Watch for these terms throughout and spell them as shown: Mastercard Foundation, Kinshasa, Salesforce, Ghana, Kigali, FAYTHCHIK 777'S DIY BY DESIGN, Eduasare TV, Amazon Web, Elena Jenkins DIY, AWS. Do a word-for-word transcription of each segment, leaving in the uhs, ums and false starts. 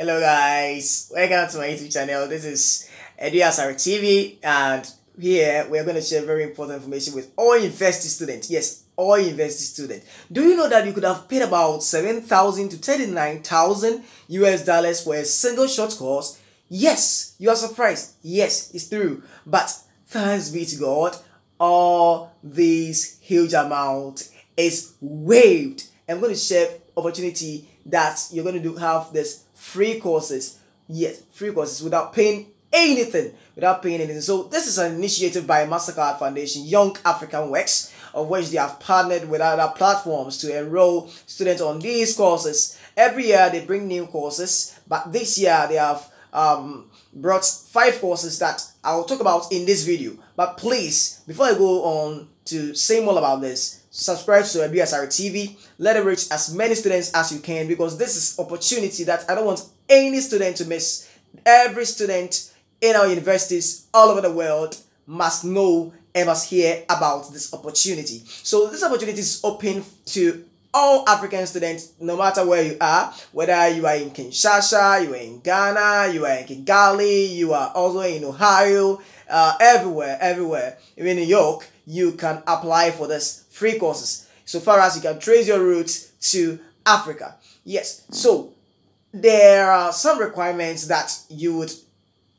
Hello guys, welcome to my YouTube channel. This is Eduasare T V, and here we're going to share very important information with all university students. Yes, all university students. Do you know that you could have paid about seven thousand to thirty-nine thousand U S dollars for a single short course? Yes, you are surprised. Yes, it's true. But thanks be to God, all this huge amount is waived. I'm going to share opportunity that you're going to do have this free courses. Yes, free courses without paying anything, without paying anything. So this is an initiative by Mastercard Foundation, Young African Works, of which they have partnered with other platforms to enroll students on these courses. Every year they bring new courses, but this year they have um, brought five courses that I will talk about in this video. But please, before I go on to say more about this, subscribe to Eduasare T V. Let it reach as many students as you can, because this is opportunity that I don't want any student to miss. Every student in our universities all over the world must know and must hear about this opportunity. So this opportunity is open to all African students, no matter where you are, whether you are in Kinshasa, you are in Ghana, you are in Kigali, you are also in Ohio, uh, everywhere, everywhere, even New York, you can apply for this free courses, so far as you can trace your roots to Africa. Yes, so there are some requirements that you would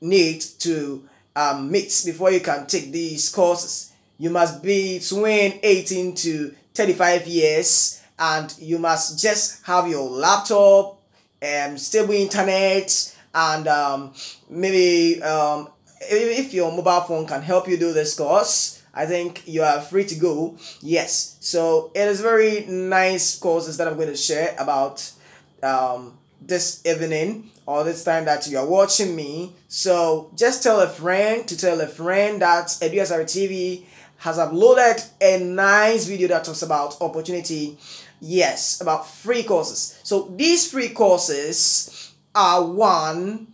need to um, meet before you can take these courses. You must be between eighteen to thirty-five years. And you must just have your laptop, um, stable internet, and um, maybe um, if your mobile phone can help you do this course, I think you are free to go. Yes, so it is very nice courses that I'm going to share about um, this evening or this time that you are watching me. So just tell a friend to tell a friend that Eduasare T V has uploaded a nice video that talks about opportunity. Yes, about free courses. So these free courses are one,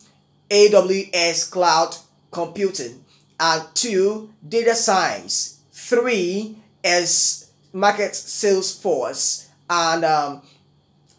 A W S cloud computing, and two, data science, three is market Salesforce, and um,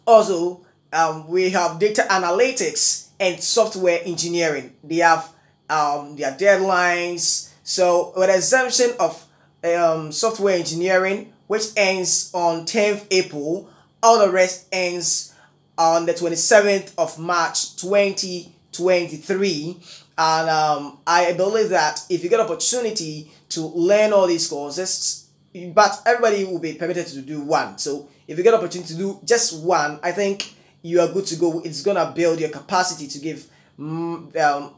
also um, we have data analytics and software engineering. They have um, their deadlines. So with exemption of um, software engineering, which ends on tenth April, all the rest ends on the twenty-seventh of March twenty twenty-three. And um, I believe that if you get opportunity to learn all these courses, but everybody will be permitted to do one. So if you get opportunity to do just one, I think you are good to go. It's gonna build your capacity to give um,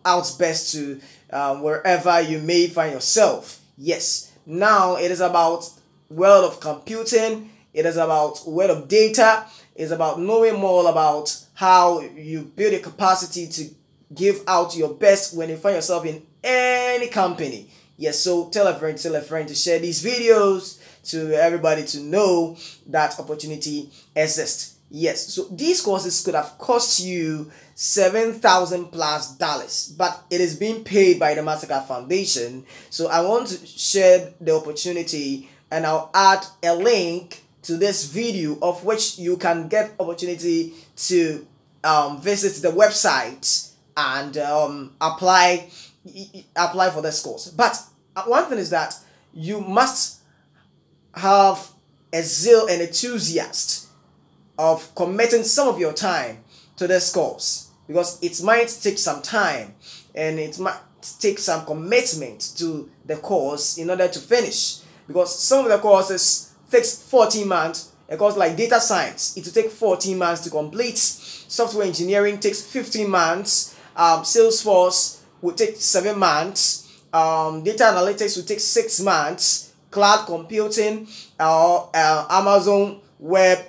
out best to um, wherever you may find yourself. Yes. Now it is about world of computing, it is about world of data, it's about knowing more about how you build a capacity to give out your best when you find yourself in any company. Yes, so tell a friend, tell a friend to share these videos to everybody to know that opportunity exists. Yes, so these courses could have cost you seven thousand dollars plus dollars, but it is being paid by the Mastercard Foundation. So I want to share the opportunity, and I'll add a link to this video of which you can get opportunity to um, visit the website and um, apply apply for this course. But one thing is that you must have a zeal and enthusiasm of committing some of your time to this course, because it might take some time and it might take some commitment to the course in order to finish, because some of the courses takes fourteen months. A course like data science, it will take fourteen months to complete. Software engineering takes fifteen months. Um, Salesforce will take seven months. Um, data analytics will take six months. Cloud computing, uh, uh, Amazon Web,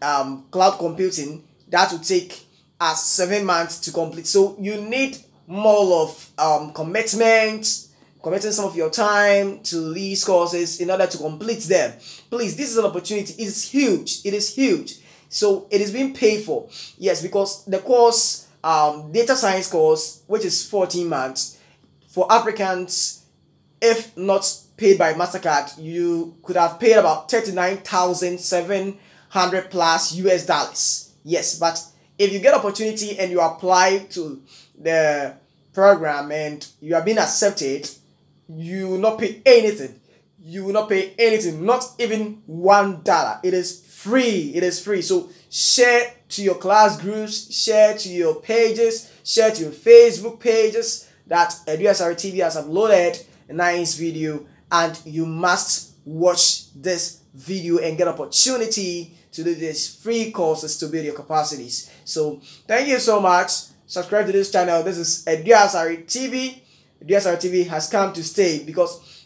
um, cloud computing, that will take as seven months to complete. So you need more of um, commitment, committing some of your time to these courses in order to complete them. Please, this is an opportunity. It is huge. It is huge. So it is being paid for. Yes, because the course, um, data science course, which is fourteen months, for Africans, if not paid by Mastercard, you could have paid about thirty-nine thousand seven hundred plus U S dollars. Yes, but if you get opportunity and you apply to the program and you are being accepted, you will not pay anything. You will not pay anything, not even one dollar. It is free. It is free. So share to your class groups, share to your pages, share to your Facebook pages that Eduasare T V has uploaded a nice video, and you must watch this video and get opportunity to do these free courses to build your capacities. So thank you so much. Subscribe to this channel. This is Eduasare T V. Eduasare T V has come to stay because